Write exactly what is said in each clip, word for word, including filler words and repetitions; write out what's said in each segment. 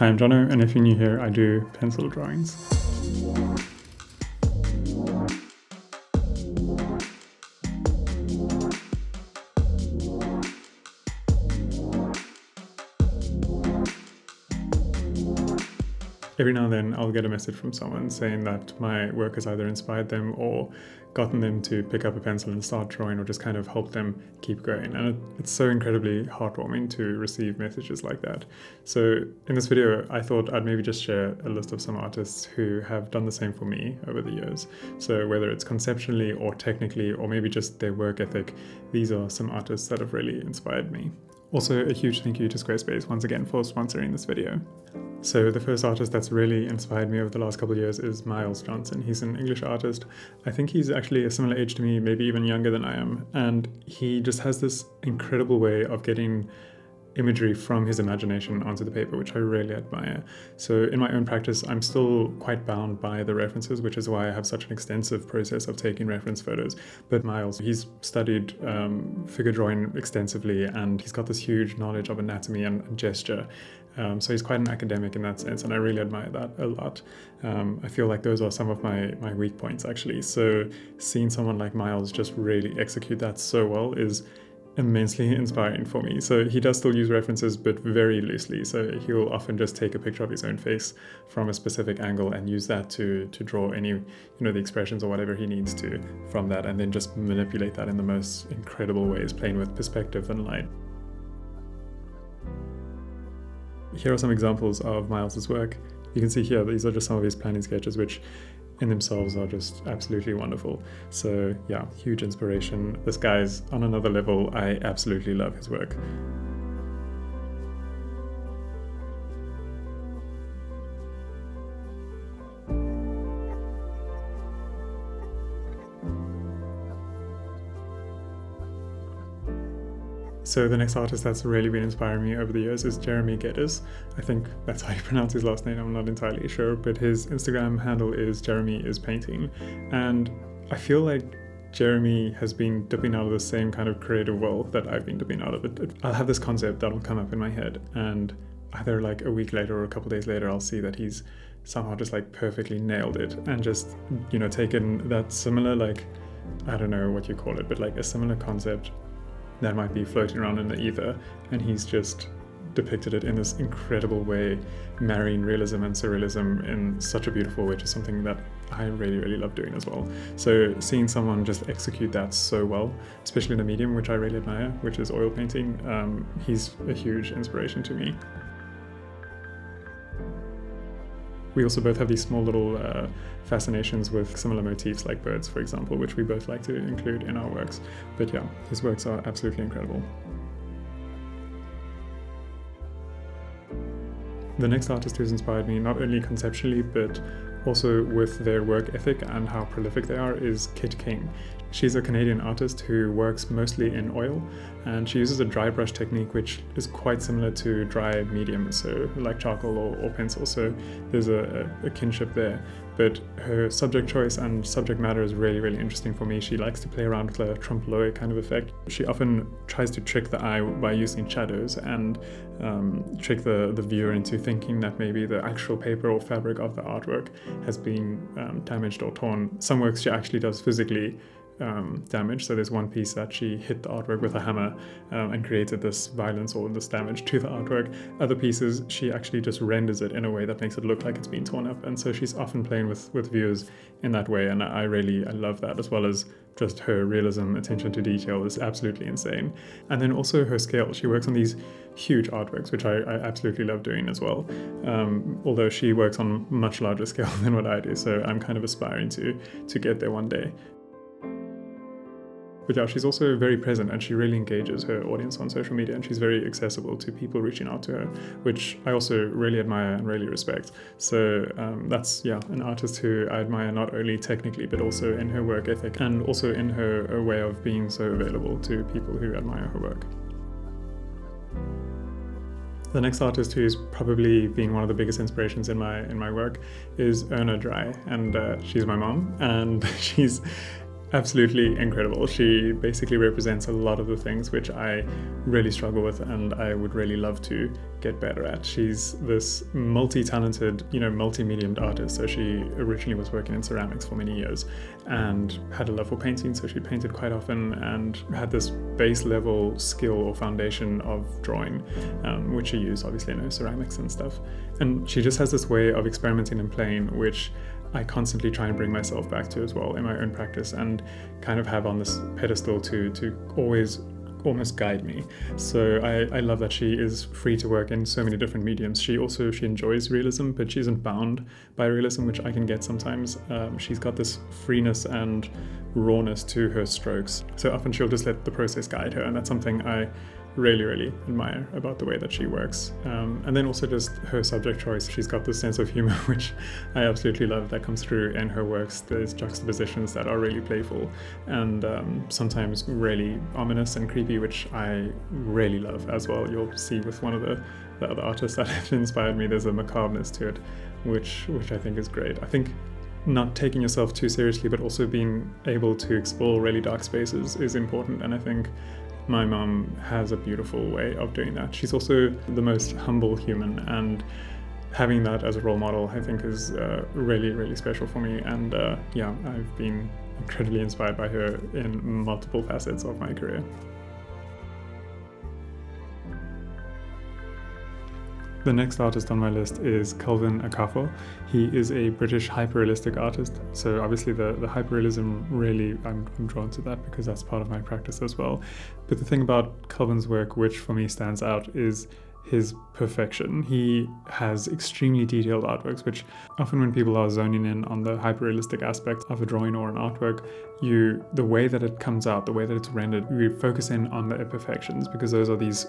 Hi, I'm Jono, and if you're new here, I do pencil drawings. Every now and then I'll get a message from someone saying that my work has either inspired them or gotten them to pick up a pencil and start drawing, or just kind of help them keep going. And it, it's so incredibly heartwarming to receive messages like that. So in this video, I thought I'd maybe just share a list of some artists who have done the same for me over the years. So whether it's conceptually or technically, or maybe just their work ethic, these are some artists that have really inspired me. Also, a huge thank you to Squarespace once again for sponsoring this video. So the first artist that's really inspired me over the last couple of years is Miles Johnson. He's an English artist. I think he's actually a similar age to me, maybe even younger than I am. And he just has this incredible way of getting imagery from his imagination onto the paper, which I really admire. So in my own practice, I'm still quite bound by the references, which is why I have such an extensive process of taking reference photos. But Miles, he's studied um, figure drawing extensively, and he's got this huge knowledge of anatomy and gesture. Um, so he's quite an academic in that sense, and I really admire that a lot. Um, I feel like those are some of my, my weak points, actually. So seeing someone like Miles just really execute that so well is immensely inspiring for me. So he does still use references, but very loosely. So he'll often just take a picture of his own face from a specific angle and use that to to draw any, you know, the expressions or whatever he needs to from that, and then just manipulate that in the most incredible ways, playing with perspective and light. Here are some examples of Miles's work. You can see here, these are just some of his planning sketches, which in themselves are just absolutely wonderful. So yeah, huge inspiration. This guy's on another level. I absolutely love his work. So the next artist that's really been inspiring me over the years is Jeremy Geddes. I think that's how you pronounce his last name, I'm not entirely sure, but his Instagram handle is Jeremy is Painting. And I feel like Jeremy has been dipping out of the same kind of creative well that I've been dipping out of it. I'll have this concept that'll come up in my head, and either like a week later or a couple days later, I'll see that he's somehow just like perfectly nailed it, and just, you know, taken that similar, like, I don't know what you call it, but like a similar concept that might be floating around in the ether, and he's just depicted it in this incredible way, marrying realism and surrealism in such a beautiful way, which is something that I really, really love doing as well. So seeing someone just execute that so well, especially in a medium which I really admire, which is oil painting, um, he's a huge inspiration to me. We also both have these small little uh, fascinations with similar motifs, like birds, for example, which we both like to include in our works. But yeah, his works are absolutely incredible. The next artist who's inspired me, not only conceptually, but also with their work ethic and how prolific they are, is Kit King. She's a Canadian artist who works mostly in oil, and she uses a dry brush technique which is quite similar to dry medium, so like charcoal or, or pencil, so there's a, a kinship there. But her subject choice and subject matter is really, really interesting for me. She likes to play around with a trompe-l'oeil kind of effect. She often tries to trick the eye by using shadows and um, trick the, the viewer into thinking that maybe the actual paper or fabric of the artwork has been um, damaged or torn. Some works she actually does physically Um, damage. So there's one piece that she hit the artwork with a hammer um, and created this violence or this damage to the artwork. Other pieces, she actually just renders it in a way that makes it look like it's been torn up. And so she's often playing with, with viewers in that way. And I really, I love that, as well as just her realism, attention to detail is absolutely insane. And then also her scale. She works on these huge artworks, which I, I absolutely love doing as well. Um, although she works on much larger scale than what I do. So I'm kind of aspiring to, to get there one day. But yeah, she's also very present, and she really engages her audience on social media, and she's very accessible to people reaching out to her, which I also really admire and really respect. So um, that's, yeah, an artist who I admire not only technically, but also in her work ethic, and also in her, her way of being so available to people who admire her work. The next artist who's probably been one of the biggest inspirations in my in my work is Erna Dry, and uh, she's my mom, and she's absolutely incredible. She basically represents a lot of the things which I really struggle with and I would really love to get better at. She's this multi-talented, you know, multi-mediumed artist. So she originally was working in ceramics for many years and had a love for painting. So she painted quite often and had this base level skill or foundation of drawing, um, which she used obviously in her ceramics and stuff. And she just has this way of experimenting and playing, which I constantly try and bring myself back to as well in my own practice and kind of have on this pedestal to to always almost guide me. So I, I love that she is free to work in so many different mediums. She also, she enjoys realism, but she isn't bound by realism, which I can get sometimes. Um, she's got this freeness and rawness to her strokes. So often she'll just let the process guide her, and that's something I really, really admire about the way that she works. Um, and then also just her subject choice. She's got this sense of humor, which I absolutely love, that comes through in her works. There's juxtapositions that are really playful and um, sometimes really ominous and creepy, which I really love as well. You'll see with one of the, the other artists that have inspired me, there's a macabreness to it, which, which I think is great. I think not taking yourself too seriously, but also being able to explore really dark spaces is important. And I think my mum has a beautiful way of doing that. She's also the most humble human, and having that as a role model, I think, is uh, really, really special for me. And uh, yeah, I've been incredibly inspired by her in multiple facets of my career. The next artist on my list is Kelvin Okafor. He is a British hyperrealistic artist. So obviously the, the hyperrealism, really, I'm, I'm drawn to that because that's part of my practice as well. But the thing about Kelvin's work, which for me stands out, is his perfection. He has extremely detailed artworks, which often when people are zoning in on the hyperrealistic aspect of a drawing or an artwork, you the way that it comes out, the way that it's rendered, you focus in on the imperfections because those are these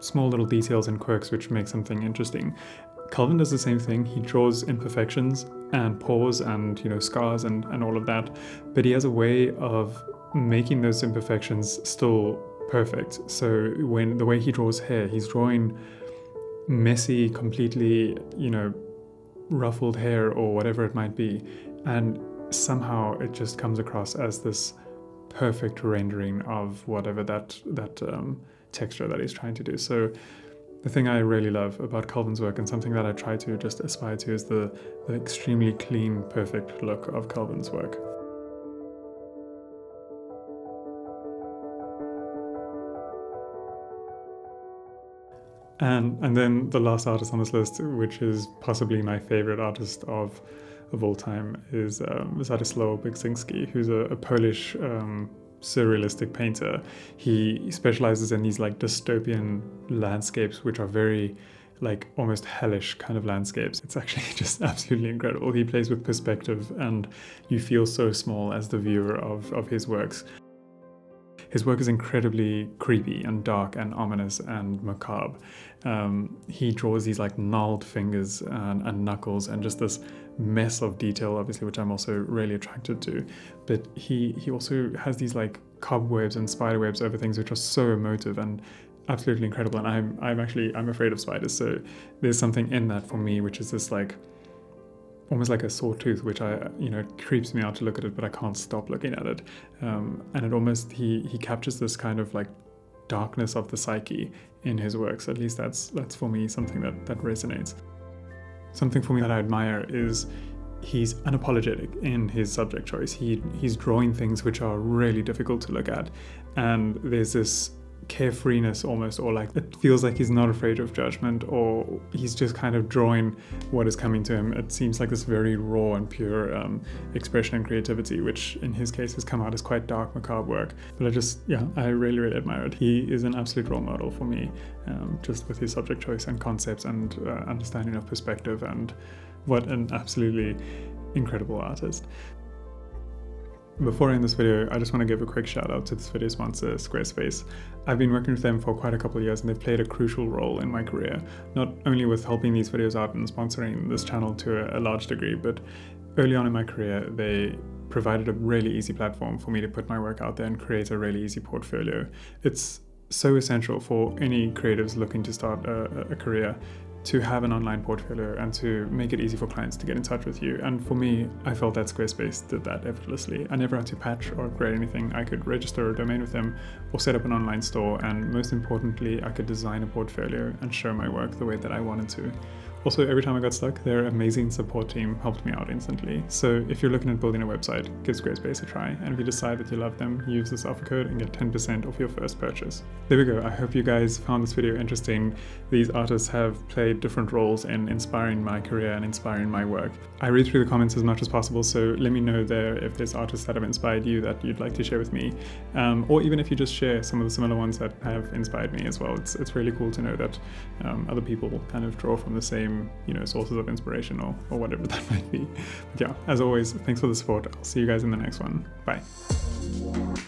small little details and quirks which make something interesting. Kelvin does the same thing. He draws imperfections and pores and, you know, scars and, and all of that, but he has a way of making those imperfections still perfect. So when the way he draws hair, he's drawing messy, completely, you know, ruffled hair or whatever it might be, and somehow it just comes across as this perfect rendering of whatever that that um, texture that he's trying to do. So the thing I really love about Kelvin's work, and something that I try to just aspire to, is the, the extremely clean, perfect look of Kelvin's work. And, and then the last artist on this list, which is possibly my favorite artist of of all time, is um, Zdzisław Beksiński, who's a, a Polish um, surrealistic painter. He specializes in these like dystopian landscapes, which are very like almost hellish kind of landscapes. It's actually just absolutely incredible. He plays with perspective and you feel so small as the viewer of, of his works. His work is incredibly creepy and dark and ominous and macabre. Um, he draws these like gnarled fingers and, and knuckles and just this mess of detail, obviously, which I'm also really attracted to. But he, he also has these like cobwebs and spiderwebs over things which are so emotive and absolutely incredible. And I'm, I'm actually, I'm afraid of spiders. So there's something in that for me, which is this like, almost like a sawtooth, which I, you know, it creeps me out to look at it, but I can't stop looking at it. Um, and it almost, he he captures this kind of like darkness of the psyche in his works. At least that's that's for me something that that resonates. Something for me that I admire is he's unapologetic in his subject choice. He he's drawing things which are really difficult to look at, and there's this carefreeness almost, or like it feels like he's not afraid of judgment, or he's just kind of drawing what is coming to him. It seems like this very raw and pure um, expression and creativity, which in his case has come out as quite dark, macabre work. But I just, yeah, I really, really admire it. He is an absolute role model for me, um, just with his subject choice and concepts and uh, understanding of perspective, and what an absolutely incredible artist. Before I end this video, I just want to give a quick shout out to this video sponsor, Squarespace. I've been working with them for quite a couple of years, and they've played a crucial role in my career, not only with helping these videos out and sponsoring this channel to a large degree, but early on in my career, they provided a really easy platform for me to put my work out there and create a really easy portfolio. It's so essential for any creatives looking to start a, a career to have an online portfolio and to make it easy for clients to get in touch with you. And for me, I felt that Squarespace did that effortlessly. I never had to patch or create anything. I could register a domain with them or set up an online store. And most importantly, I could design a portfolio and show my work the way that I wanted to. Also, every time I got stuck, their amazing support team helped me out instantly. So if you're looking at building a website, give Squarespace a try. And if you decide that you love them, use this offer code and get ten percent off your first purchase. There we go. I hope you guys found this video interesting. These artists have played different roles in inspiring my career and inspiring my work. I read through the comments as much as possible, so let me know there if there's artists that have inspired you that you'd like to share with me. Um, or even if you just share some of the similar ones that have inspired me as well. It's, it's really cool to know that um, other people kind of draw from the same you know, sources of inspiration or, or whatever that might be. But yeah, as always, thanks for the support. I'll see you guys in the next one. Bye.